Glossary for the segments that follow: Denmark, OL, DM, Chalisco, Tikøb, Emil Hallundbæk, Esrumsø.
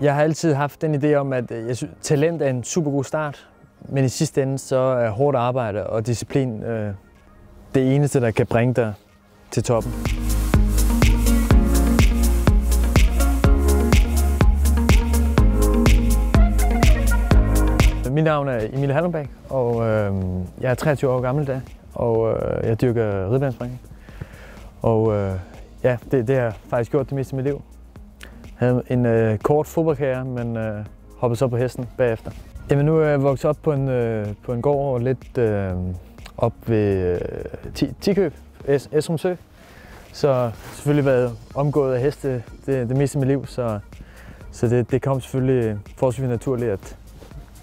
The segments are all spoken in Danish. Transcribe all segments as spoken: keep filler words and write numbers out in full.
Jeg har altid haft den idé om, at jeg synes, talent er en super god start, men i sidste ende så er hårdt arbejde og disciplin øh, det eneste, der kan bringe dig til toppen. Mit navn er Emil Hallundbæk, og øh, jeg er treogtyve år gammel i dag, og øh, jeg dyrker ridebanespringning. Og øh, ja, det, det har jeg faktisk gjort det meste af mit liv. Jeg havde en øh, kort fodboldkarriere, men øh, hoppede så på hesten bagefter. Jamen, nu er jeg vokset op på en, øh, på en gård og lidt øh, op ved øh, Tikøb, es, Esrumsø. Så selvfølgelig været omgået af heste det, det meste af mit liv, så, så det, det kom selvfølgelig forholdsvis naturligt, at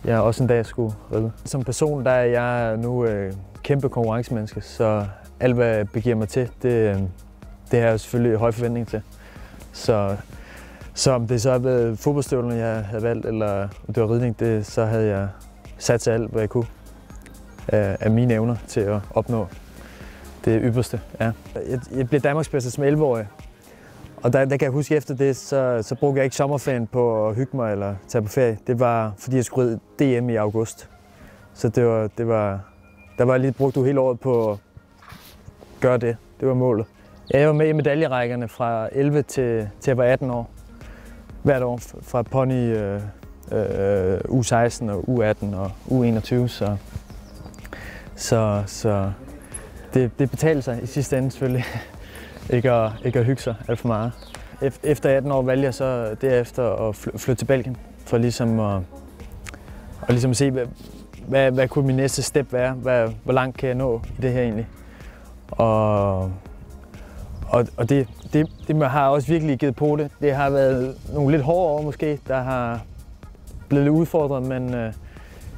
jeg også en dag skulle ride. Som person der er jeg nu øh, kæmpe konkurrencemenneske, så alt hvad jeg begiver mig til, det, det har jeg selvfølgelig høj forventning til. Så, så om det så havde været fodboldstøvlerne, jeg havde valgt, eller det var ridning, det, så havde jeg sat til alt, hvad jeg kunne af, af mine evner til at opnå det ypperste. Ja. Jeg, jeg blev danmarksmester som elleve-årig, og der, der kan jeg huske efter det, så, så brugte jeg ikke sommerferien på at hygge mig eller tage på ferie. Det var fordi jeg skulle ride D M i august, så det var, det var, der var lige brugt du hele året på gøre det. Det var målet. Jeg var med i medaljerækkerne fra elleve til, til jeg var atten år. Hvert år fra pony øh, øh, U seksten og U atten og U enogtyve. Så, så, så det, det betalte sig i sidste ende selvfølgelig. ikke, at, ikke at hygge sig alt for meget. Efter atten år valgte jeg så derefter at flytte til Belgien for ligesom at, at ligesom se, hvad, hvad, hvad kunne min næste step være? Hvad, hvor langt kan jeg nå i det her egentlig? Og, og, og det, det, det har også virkelig givet på det. Det har været nogle lidt hårde år måske, der har blevet lidt udfordret, men øh,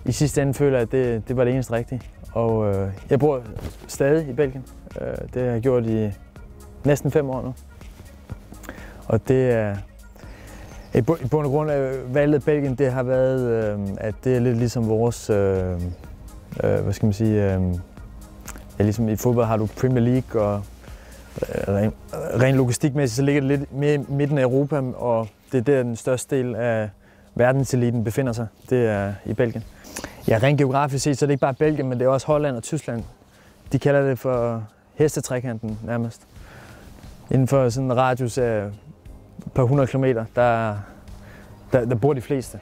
i sidste ende føler jeg, at det, det var det eneste rigtige. Og øh, jeg bor stadig i Belgien. Øh, det har jeg gjort i næsten fem år nu. Og det er i bund og grund af valget i Belgien, det har været, øh, at det er lidt ligesom vores, øh, øh, hvad skal man sige, øh, ja, ligesom i fodbold har du Premier League, og ren, ren logistikmæssigt så ligger det lidt mere i midten af Europa, og det er der den største del af verdenseliten befinder sig, det er i Belgien. Ja, rent geografisk set, så er det ikke bare Belgien, men det er også Holland og Tyskland. De kalder det for hestetrekanten nærmest. Inden for sådan en radius af et par hundrede kilometer, der, der, der bor de fleste.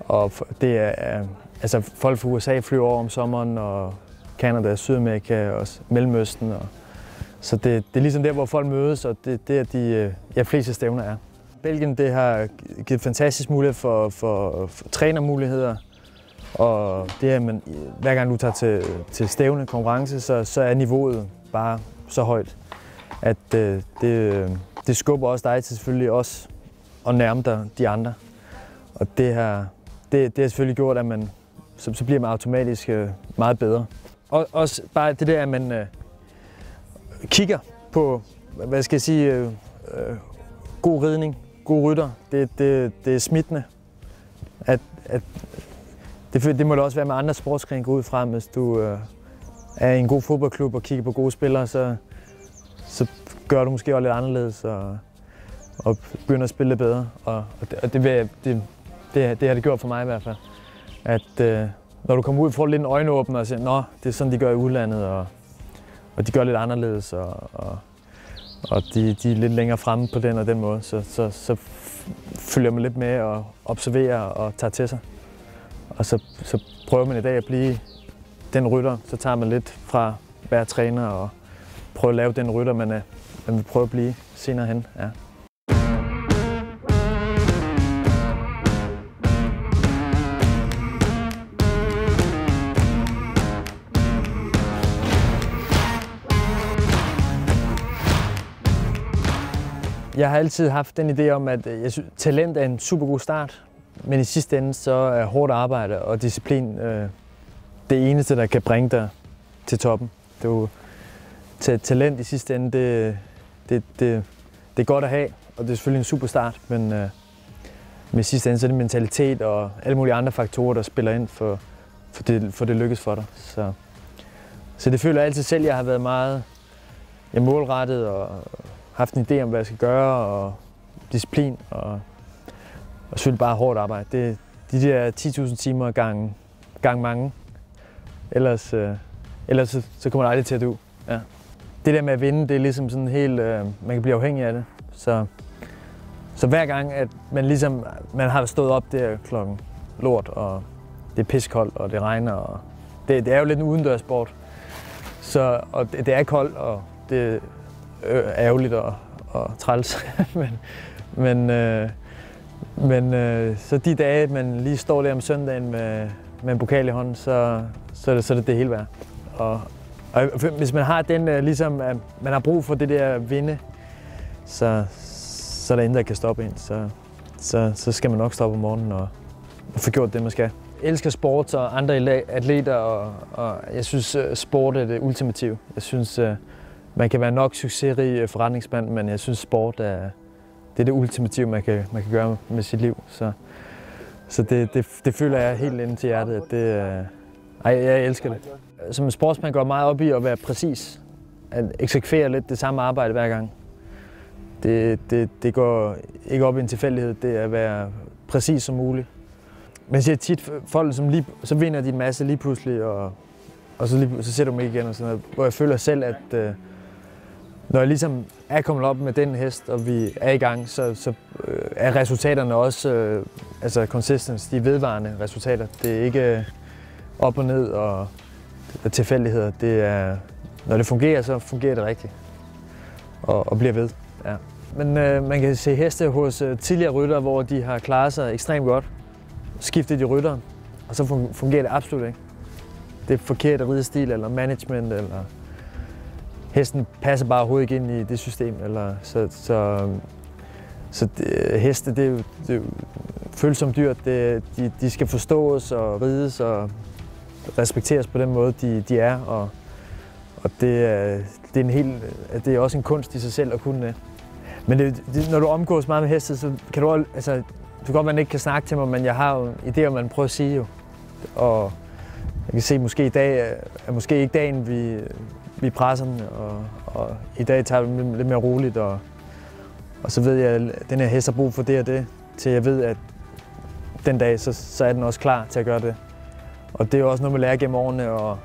Og det er, altså folk fra U S A flyver over om sommeren, og Canada, Sydamerika og Mellemøsten. Og, så det, det er ligesom der, hvor folk mødes, og det er der, de ja, fleste stævner er. Belgien det har givet fantastisk mulighed for, for, for trænermuligheder. Og det her, man, hver gang du tager til, til stævne konkurrence, så, så er niveauet bare så højt, at øh, det, øh, det skubber også dig til selvfølgelig også at nærme dig de andre. Og det har, det, det har selvfølgelig gjort, at man så, så bliver man automatisk øh, meget bedre. Og også bare det der, at man øh, kigger på, hvad skal jeg sige, øh, øh, god ridning, god rytter. Det, det, det er smittende. At, at, det, det må det også være med andre sportsgrene ud fra, hvis du øh, er i en god fodboldklub og kigger på gode spillere, så så gør du måske også lidt anderledes og, og begynder at spille lidt bedre. Og, og, det, og det, det, det, det, det har det gjort for mig i hvert fald. At øh, når du kommer ud, får du lidt en øjenåbner og siger, nå, det er sådan, de gør i udlandet, og, og de gør lidt anderledes, og, og, og de, de er lidt længere fremme på den og den måde. Så, så, så følger man lidt med og observerer og tager til sig. Og så, så prøver man i dag at blive den rytter, så tager man lidt fra hver træner og prøve at lave den rytter, man, er, man vil prøve at blive senere hen. Ja. Jeg har altid haft den idé om, at jeg synes, talent er en super god start, men i sidste ende så er hårdt arbejde og disciplin øh, det eneste, der kan bringe dig til toppen. Det er jo talent i sidste ende, det, det, det, det er godt at have, og det er selvfølgelig en super start, men øh, med sidste ende så er det mentalitet og alle mulige andre faktorer, der spiller ind for, for, det, for det lykkes for dig. Så, så det føler jeg altid selv, jeg har været meget jeg målrettet og haft en idé om, hvad jeg skal gøre, og disciplin, og, og selvfølgelig bare hårdt arbejde. Det, de der ti tusind timer gange gang mange, ellers, øh, ellers så, så kommer det aldrig til at dø. Ja. Det der med at vinde, det er ligesom sådan helt, øh, man kan blive afhængig af det. Så, så hver gang, at man ligesom, man har stået op der klokken lort, og det er piskoldt, og det regner, og det, det er jo lidt en udendørssport. Så, og det, det er koldt, og det er ærgerligt og, og træls, men, men, øh, men øh, så de dage, man lige står der om søndagen med, med en pokal i hånden, så, så, er det, så er det det hele værd. Og, og hvis man har den, ligesom, at man har brug for det der vinde, så, så er der ingen, der kan stoppe en. Så, så, så skal man nok stoppe om morgenen og, og få gjort det, man skal. Jeg elsker sport og andre atleter, og, og jeg synes, sport er det ultimative. Jeg synes, man kan være nok succesrig forretningsmand, men jeg synes, sport er det, er det ultimative, man kan, man kan gøre med sit liv. Så, så det, det, det føler jeg helt inde til hjertet, at det, ej, jeg elsker det. Som en sportsmand går meget op i at være præcis, at eksekvere lidt det samme arbejde hver gang. Det, det, det går ikke op i en tilfældighed, det er at være præcis som muligt. Man ser tit folk, som lige, så vinder de en masse lige pludselig, og, og så, lige, så ser du mig igen og sådan noget. Hvor jeg føler selv, at øh, når jeg ligesom er kommet op med den hest, og vi er i gang, så, så øh, er resultaterne også, øh, altså consistency, de vedvarende resultater. Det er ikke øh, op og ned og, og tilfældigheder. Det er, når det fungerer, så fungerer det rigtigt og, og bliver ved. Ja. Men øh, man kan se heste hos øh, tidligere ryttere, hvor de har klaret sig ekstremt godt. Skiftet de rytter, og så fungerer det absolut ikke. Det er forkert ridestil eller management, eller hesten passer bare overhovedet ikke ind i det system. Eller så så, så det, heste, det, det føles som dyr. Det, de, de skal forstås og rides og respekteres på den måde, de, de er. Og, og det, er, det, er en hel, det er også en kunst i sig selv at kunne det. Men det, det, når du omgås meget med heste, så kan du altså, det kan godt, man ikke kan snakke til mig, men jeg har jo idéer, man prøver at sige jo. Og jeg kan se, at måske i dag er måske ikke dagen, vi, vi presser den, og, og i dag tager vi det lidt mere roligt. Og, og så ved jeg, at den her hest har brug for det og det, til jeg ved, at den dag, så, så er den også klar til at gøre det. Og det er jo også noget, man lærer gennem årene, og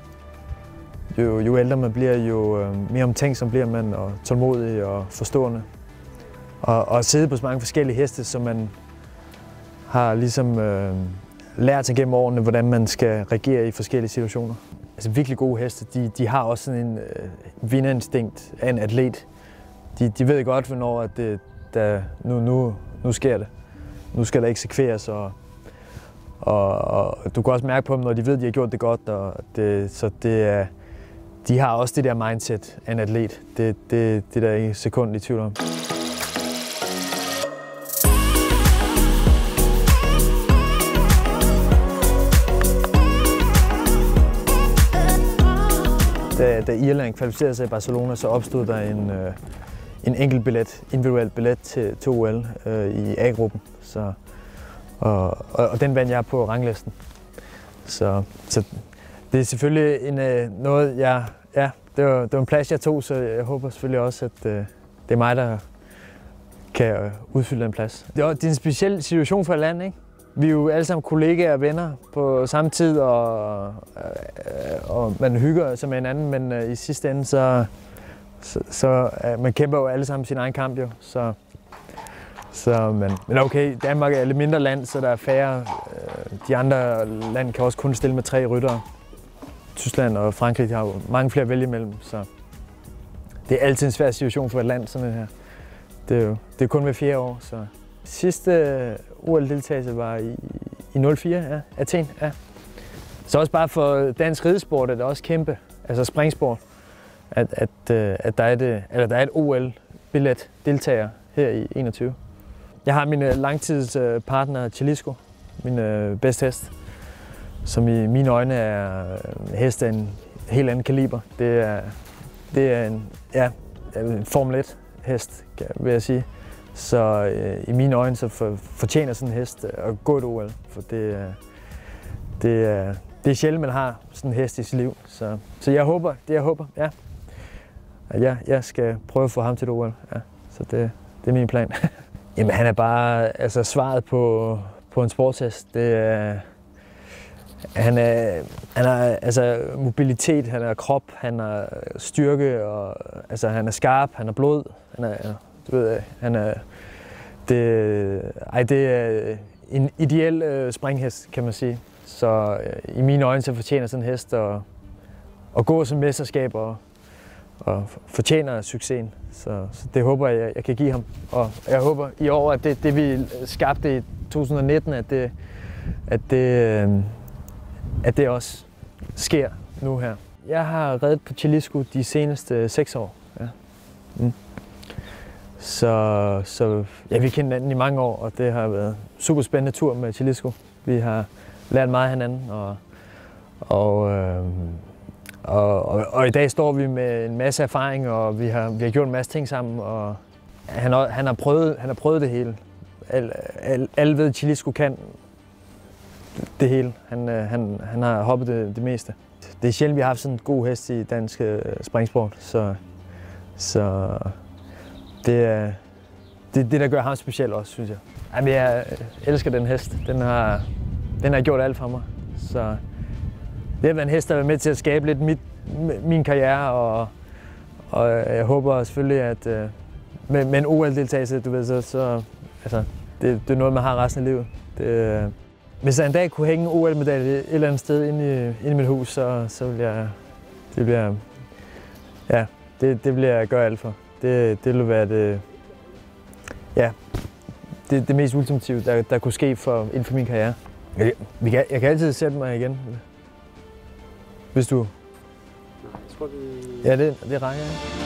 jo, jo ældre man bliver, jo mere omtænksom bliver man, og tålmodig og forstående. Og, og at sidde på så mange forskellige heste, som man har ligesom øh, lært sig gennem årene, hvordan man skal reagere i forskellige situationer. Altså virkelig gode heste, de, de har også sådan en øh, vinderinstinkt af en atlet. De, de ved godt, hvornår at det, der, nu, nu, nu sker det. Nu skal der eksekveres, og, og, og du kan også mærke på dem, når de ved, at de har gjort det godt. Og det, så det er, de har også det der mindset af en atlet. Det, det, det er der ikke sekund i tvivl om. Da, da Irland kvalificerede sig i Barcelona, så opstod der en, øh, en enkelt billet, individuel billet til, til O L øh, i A-gruppen. Så, og, og, og den vandt jeg på ranglisten. Så, så det er selvfølgelig en, øh, noget, jeg, ja, det var, det var en plads, jeg tog, så jeg håber selvfølgelig også, at øh, det er mig, der kan øh, udfylde den plads. Det er, det er en speciel situation for et land, ikke? Vi er jo alle sammen kollegaer og venner på samme tid, og, og man hygger sig med hinanden, men i sidste ende, så, så, så man kæmper jo alle sammen sin egen kamp jo. Så, så, men, men okay, Danmark er et lidt mindre land, så der er færre. De andre lande kan også kun stille med tre ryttere. Tyskland og Frankrig har jo mange flere at vælge imellem, så det er altid en svær situation for et land, sådan her. Det er jo det er kun hver fjerde år, så. Sidste O L-deltagelse var i, i nul fire, ja, Athen. Ja. Så også bare for dansk ridesport er det også kæmpe, altså springsport, at, at, at der er et, eller der er et O L-billet deltager her i enogtyve. Jeg har min langtidspartner Chalisco, min bedste hest, som i mine øjne er hest af en helt anden kaliber. Det er, det er en, ja, en Formel et-hest, vil jeg sige. Så øh, i mine øjne så for, fortjener sådan en hest at gå et O L, for det, øh, det, øh, det er sjældent, man har sådan en hest i sit liv. Så, så jeg håber, det jeg håber, ja, at jeg, jeg skal prøve at få ham til et O L. Ja. Så det, det er min plan. Jamen han er bare altså svaret på, på en sportshest. Det er, han er, han er altså mobilitet, han er krop, han er styrke, og altså han er skarp, han er blod, han er, du ved, han er det, ej, det er en ideel øh, springhest, kan man sige. Så øh, i mine øjne så fortjener sådan en hest at, at gå som mesterskab og, og fortjener succesen. Så, så det håber jeg, jeg kan give ham. Og jeg håber i år, at det, det vi skabte i to tusind og nitten, at det, at det, øh, at det også sker nu her. Jeg har reddet på Chalisco de seneste seks år. Ja. Mm. Så, så ja, vi kender hinanden i mange år, og det har været en super spændende tur med Chalisco. Vi har lært meget af hinanden, og, og, øh, og, og, og i dag står vi med en masse erfaring, og vi har, vi har gjort en masse ting sammen. Og han, han, har, prøvet, han har prøvet det hele. Al, al, alle ved, at Chalisco kan det hele. Han, han, han har hoppet det, det meste. Det er sjældent, vi har haft sådan en god hest i dansk springsport, så, så det er det, det, der gør ham speciel også, synes jeg. Jamen, jeg elsker den hest. Den har, den har gjort alt for mig. Så det har været en hest, der har været med til at skabe lidt mit, min karriere, og, og jeg håber selvfølgelig, at med, med en O L-deltagelse, du ved, så, så altså, det, det er noget, man har resten af livet. Det, hvis jeg en dag kunne hænge en O L-medalje et eller andet sted inde i, inde i mit hus, så, så vil jeg, det bliver, ja, det, det vil jeg gøre alt for. Det, det ville være det, ja, det, det mest ultimative, der, der kunne ske for, inden for min karriere. Jeg, jeg, kan, jeg kan altid sætte mig igen, hvis du... Nej, jeg tror, det... Ja, det, det rækker.